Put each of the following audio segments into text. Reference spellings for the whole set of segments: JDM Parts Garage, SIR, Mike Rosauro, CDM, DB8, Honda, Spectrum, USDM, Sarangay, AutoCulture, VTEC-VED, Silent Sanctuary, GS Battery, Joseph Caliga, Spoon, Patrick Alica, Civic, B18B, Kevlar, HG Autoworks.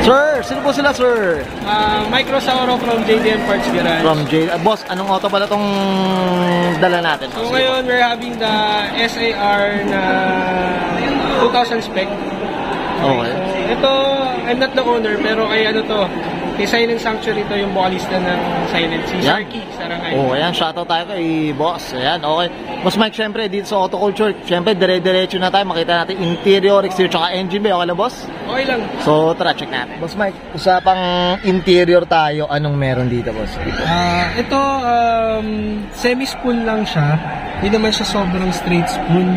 Sir, sino po sila, sir? Mike Rosauro from JDM Parts Garage. From Boss, anong auto pala itong dala natin? So ngayon, we're having the SIR na 2000 spec. Okay. So, ito, I'm not the owner, pero kay ano to, kay Silent Sanctuary to, yung vocalista ng Silent Sanctuary. Si Sarangay. Oh, ayan, shoutout tayo kay Boss. Ayan, okay. Boss Mike, syempre, dito sa AutoCulture, syempre, dire-diretso na tayo. Makita natin interior, exterior, tsaka engine bay. Okay lang, Boss? Okay lang. So, tara, check natin. Boss Mike, usapang interior tayo, anong meron dito, Boss? Ito, semi-spoon lang siya. Hindi naman siya sobrang straight spoon.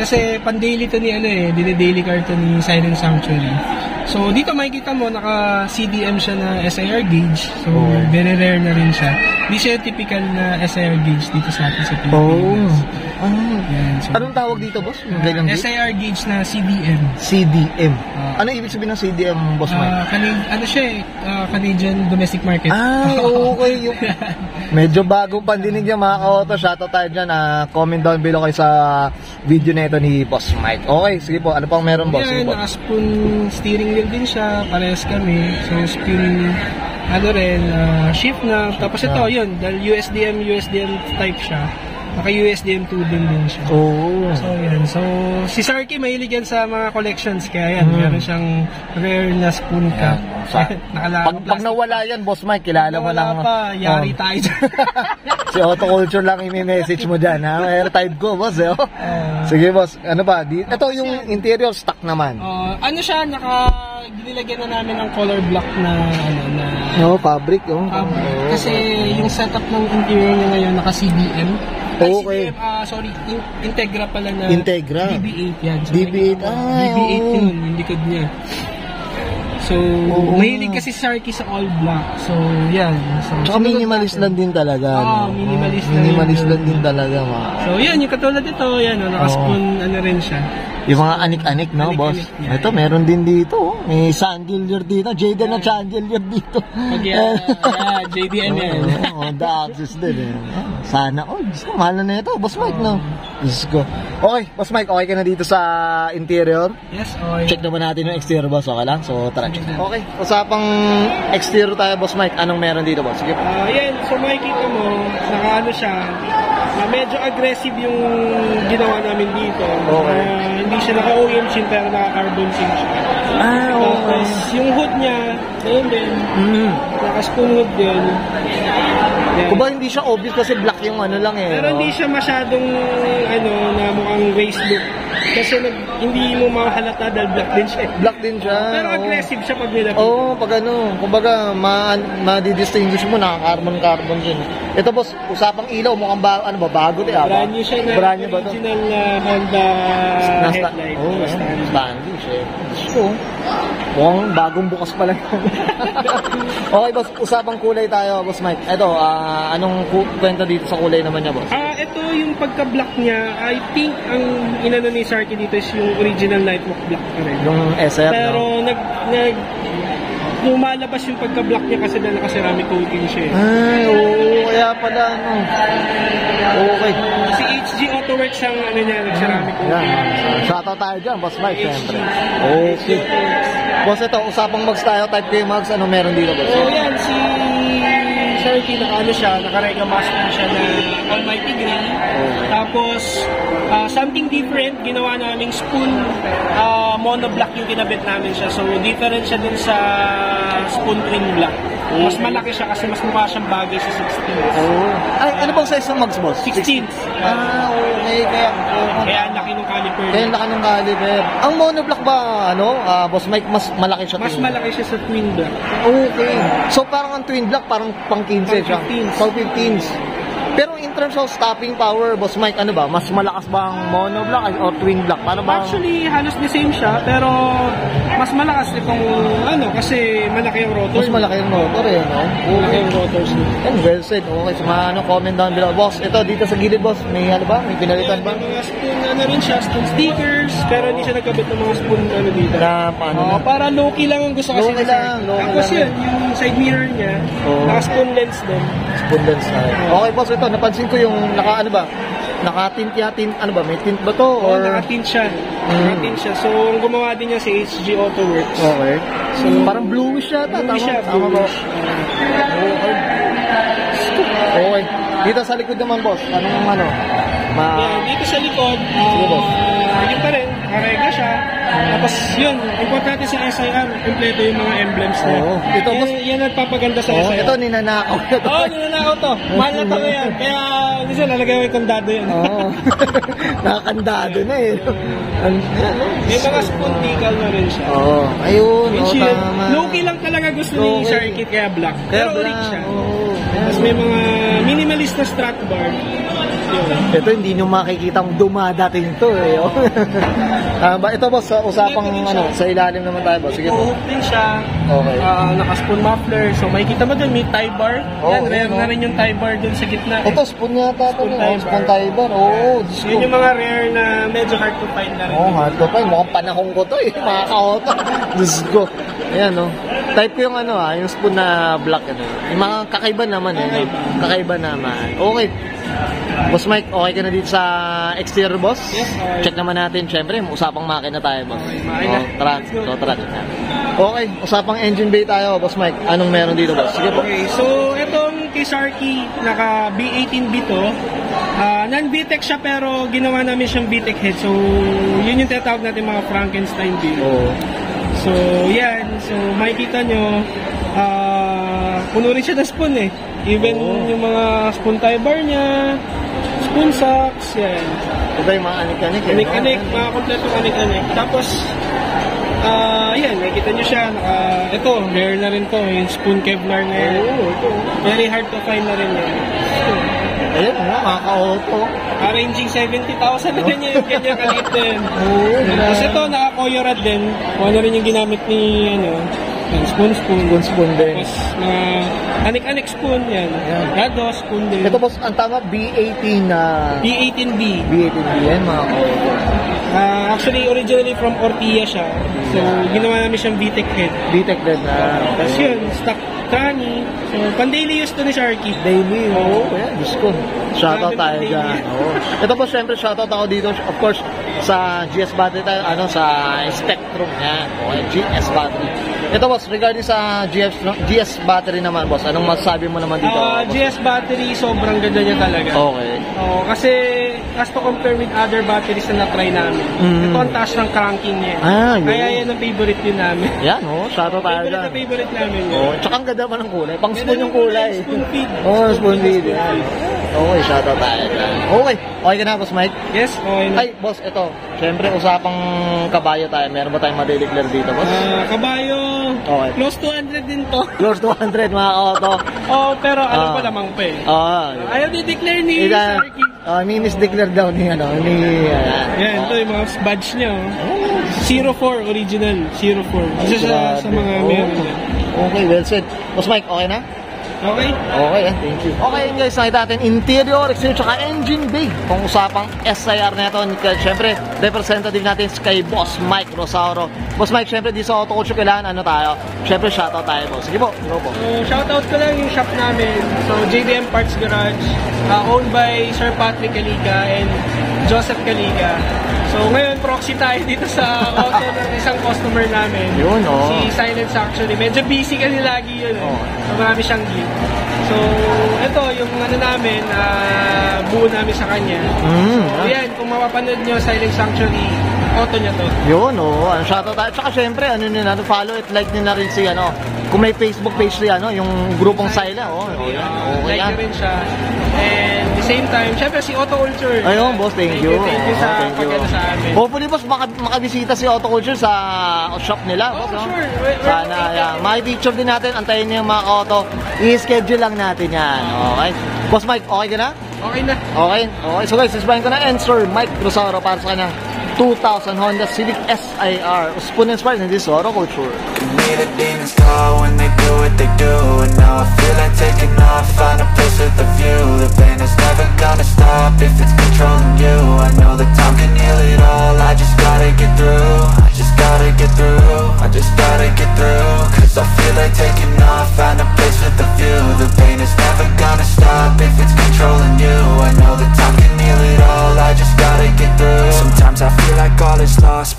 Kasi pan-daily to ni, ano eh, dine-daily car to ni Silent Sanctuary. So, dito makikita mo, naka-CDM siya na SIR gauge. So, very rare na rin siya. Hindi siya typical na SIR gauge dito sa atin sa Pilipinas. Oh. Yan, so, anong tawag dito, Boss? SIR gauge na CDM. CDM. Ano ibig sabihin ng CDM, Boss Mike? Ano siya eh, Canadian domestic market. Ah, okay. Medyo bagong pandinig niya, mga ka-auto. Shoutout tayo dyan. Comment down below kayo sa video na ito ni Boss Mike. Okay, sige po. Ano pang meron, Boss? Yan, naka-spoon steering wheel din siya. Parehas kami. So, spin, ano rin, shift na. Tapos ito, yun. Dahil USDM type siya. Naka-USDM2 din siya. Oo. So, yan. So, si Sarky mahilig yan sa mga collections. Kaya yan, meron siyang rare na spoon cup. Pag nawala yan, Boss Mike, kilala mo lang. Wala pa, yari tayo dyan. Si AutoCulture lang i-message mo dyan, ha? Air type ko, Boss, eh. Sige, Boss. Ano ba? Ito yung interior stock naman. Ano siya, nilagyan na namin ng color block na, fabric. Kasi yung setup ng interior niya ngayon, naka-CDM. Okay. CDM, sorry, Integra pala na. Integra? DB8 yan. So, DB8, DB8 yun, yung likod niya. So, mahilig kasi Sarky sa all black. So, yan. So, minimalist lang din talaga. Minimalist lang din talaga. So, yan, yung katulad ito, yan, naka-spoon, ano rin siya. Yung mga anik-anik, no, Boss? Ito, meron din dito. May chandelier dito. Jaden na chandelier dito. JDM yan. Honda Access din. Sana, gusto. Mahal na ito, Boss Mike, no? Gusto. Okay, Boss Mike, okay ka na dito sa interior? Yes, okay. Check naman natin yung exterior, Boss. Okay lang? So, tara, check. Okay, usapang exterior tayo, Boss Mike. Anong meron dito, Boss? Sige. Ayan, so makikita mo, naka-ano siya, medyo aggressive yung ginawa namin dito. Okay. Hindi siya naka-OEM sim, pero naka-carbon sim siya. Okay. Yung hood niya, ayun din. Naka-spoon hood din. Kung ba hindi siya obvious kasi black yung ano lang eh. Pero hindi siya masyadong, na mukhang race look. Kasi hindi mo makahalata dahil black din siya. Black din siya. Pero aggressive siya pag nilapit. Pag ano. Kumbaga, ma-distinguish mo, naka-carbon-carbon din. Ito, Boss, usapang ilaw, mukhang bago din. Brand new siya na. Brand new ba ito? Original Honda headlight. Standard siya. So, mukhang bagong bukas pala. Okay, Boss, usapang kulay tayo, Boss Mike. Ito, anong kwenta dito sa kulay naman niya, Boss? Ito, yung pagka-black niya, I think ang inano ni Sarky dito is yung original Nightwalk black pa rin. Yung SR, pero, no? Lumalabas yung pagka-black niya kasi dahil naka-ceramic coating siya. Kaya pala, no? Okay. Si HG Autoworks ang ano niya, nag-ceramic coating. Shoutout tayo dyan, Boss Mike, siyempre. Okay. Boss, ito, usapang mags tayo, type kayo mags, ano meron dito, Boss? Yan, si Sarky, naka-rega master siya na Almighty Green. Tapos, something different, ginawa naming spoon, monoblock yung kinabit namin siya. So, different siya dun sa spoon twin block. Mas malaki siya kasi mas mukha siyang bagay sa 16. Ay, ano bang size ng mags, Boss? 16. Okay. Kaya laki ng caliper. Ang monoblock ba, Boss Mike, mas malaki siya? Mas malaki siya sa twin block. Okay. So, parang ang twin block, parang pang 15 siya. Pang 15. Pero in terms of stopping power, Boss Mike, ano ba? Mas malakas ba ang monoblock or twin block? Actually, halos the same siya, pero mas malakas itong, kasi malaki yung rotor. Mas malaki yung rotor, malaki yung rotors. Well said. Okay, so comment down below. Boss, ito, dito sa gilid, Boss, may ano ba? May pinalitan ba? May mga spoon, rin siya, spoon stickers, pero hindi siya nagkabit ng mga spoon, dito. Para low-key lang ang gusto kasi. Tapos yun, yung side mirror niya, naka-spoon lens din. Spoon lens na. Okay, Boss, ito, napansin ko yung naka, Nakatintiatin, ano ba? May tint ba to? Or... Oh, nakatint siya. Nakatint siya. So, ang gumawa din niya si HG Autoworks. Okay. So, parang bluish siya. Bluish siya. Bluish. Okay. Dito sa likod naman, boss. Anong ano? Dito sa likod, yun pa rin. Karega siya. Tapos yun, importante sa SIR, kompleto yung mga emblems na. Oh, ito, yan nagpapaganda sa SIR. Ito, ninanakaw na to. Oo, ninanakaw to. Mahal na to yan. Kaya, gusto, lalagay mo yung kandado yun. Oo. Nakakandado na eh. May mga spontical na rin siya. Oo. Ayun, o tama. Low-key lang talaga gusto ni circuit, kaya black. Pero ulit siya. Oo. Tapos may mga minimalist na strut bar. Ito hindi nyo makikitang dumadating to eh. Ito boss, usapang ano, sa ilalim naman tayo boss. Sige po. Open siya. Okay. Naka-spoon muffler. So makikita mo doon, may tie bar. Yan, rare na rin yung tie bar doon sa gitna. Ito, spoon yata. Spoon tie bar. Oo. Yun yung mga rare na medyo hard to find na rin. Oo, hard to find. Mukhang panahong ko to eh. Mga ka-auto. Diyos ko. Ayan o. Type ko yung ano ah, yung spoon na black. Yung mga kakaiba naman eh. Kakaiba naman. Okay. Boss Mike, okay ka na dito sa exterior, boss? Yes, sir. Check naman natin. Siyempre, usapang makina tayo, boss. Okay, makina. O, tara. So, tara. Okay, usapang engine bay tayo, boss Mike. Anong meron dito, boss? Sige po. Okay, so, itong Kisarki, naka B18B to. Non-VTEC siya, pero ginawa namin siyang VTEC head. So, yun yung tinatawag natin mga Frankenstein B. Oo. So, yan. So, makikita nyo, puno rin siya na spoon eh. Even yung mga spoon tie bar niya, spoon socks, yan. Ito yung mga anik-anik. Anik-anik, mga kompletong anik-anik. Tapos, yan, nakikita nyo siya. Ito, rare na rin to. Yung spoon Kevlar na yan. Very hard to find na rin yan. Ayun, mga ka-auto. Arranging 70,000 na rin niya yung kanya kalit din. Tapos ito, naka-coyorad din. Kung ano rin yung ginamit ni, ano, spoon din. Tapos, anik-anik spoon yan. Gado, spoon din. Ito boss, ang tama, B18 na... B18B. B18B yan, mga ka-auto. Actually, originally from Ortia siya. So, ginawa namin siyang VTEC-VED. VTEC-VED na. Tapos yun, stock trani. So, pan-daily use to ni Sharky. Daily, oo. Ayan, disco. Shoutout tayo dyan. Ito po, syempre, shoutout ako dito. Of course, sa GS Battery tayo, ano, sa Spectrum yan. O, GS Battery. Ito, boss, regarding sa GS Battery naman, boss, anong masasabi mo naman dito? GS Battery, sobrang ganda niya talaga. Okay. Oo, kasi, as to compare with other batteries na na-try namin, ito ang taas ng cranking niya. Kaya yan ang favorite din namin. Yan, o, shoutout tayo dyan. Favorite namin yun. O, tsaka ang ganda pa ng kulay. Pang spoon yung kulay. Spoon feed. Oo, spoon feed. Okay, shoutout tayo dyan. Okay. Okay ka na, boss Mike? Yes, okay na. Ay, boss, ito. Siyempre, usapang kabayo tayo. Meron ba tayong madideclare dito, boss? Kabayo. Okay. Close to 100 din to. Close to 100, mga auto. Oo, pero alam pa lamang pa eh. Ayaw dideclare ni Sharky. May misdeclare daw ni, ano, ni... Yan, ito yung mga badge niya. 04, original. 04. Isa sa mga meron niya. Okay, well said. Boss Mike, okay na? Okay? Okay, thank you. Okay guys, nakita natin interior, exterior, tsaka engine bay. Kung usapang SIR na ito, syempre, representative natin kay Boss Mike Rosauro. Boss Mike, syempre, di sa AutoCulture kailangan, ano tayo? Syempre, shoutout tayo po. Sige po, go po. Shoutout ko lang yung shop namin. So, JDM Parts Garage, owned by Sir Patrick Alica and Joseph Caliga. So, ngayon, proxy tayo dito sa auto ng isang customer namin. Yun, si Silent Sanctuary. Medyo busy kasi lagi yun. So, marami siyang gig. So, ito, yung ano namin, buo namin sa kanya. So, yan, kung mapapanood nyo, Silent Sanctuary, auto niya to. Yun, Ang shoutout tayo. Tsaka, syempre, ano nyo na, follow it, like nyo na rin si, ano, kung may Facebook page niya, ano, yung grupong Silent, like na rin siya. And, same time, syempre si AutoCulture. Ayun, boss, thank you. Thank you sa pagkita sa amin. Hopefully, boss, makabisita si AutoCulture sa shop nila. Oh, sure. Sana, makipicture din natin. Antayin niyo yung mga auto. I-schedule lang natin yan. Okay? Boss Mike, okay ka na? Okay na. Okay. So guys, isbahin ko na answer Mike Rosauro para sa kanya 2000 Honda Civic SIR. Spoon inspired in this AutoCulture. Made a demon's call when they do what they do. And now I feel like taking off. Find a place with a view. The pain is never gonna stop if it's controlling you. I know that time can heal it all. I just gotta get through. I just gotta get through. I just gotta get through. Cause I feel like taking off. Find a place with a view. The pain is never gonna stop if it's controlling you. I know that time can heal it all. all is lost,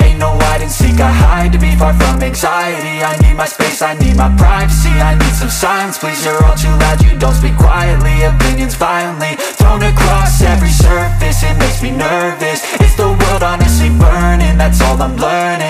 Ain't no hide and seek, I hide to be far from anxiety. I need my space, I need my privacy, I need some silence, please. You're all too loud, you don't speak quietly. Opinions violently thrown across every surface, it makes me nervous. It's the world honestly burning, that's all I'm learning.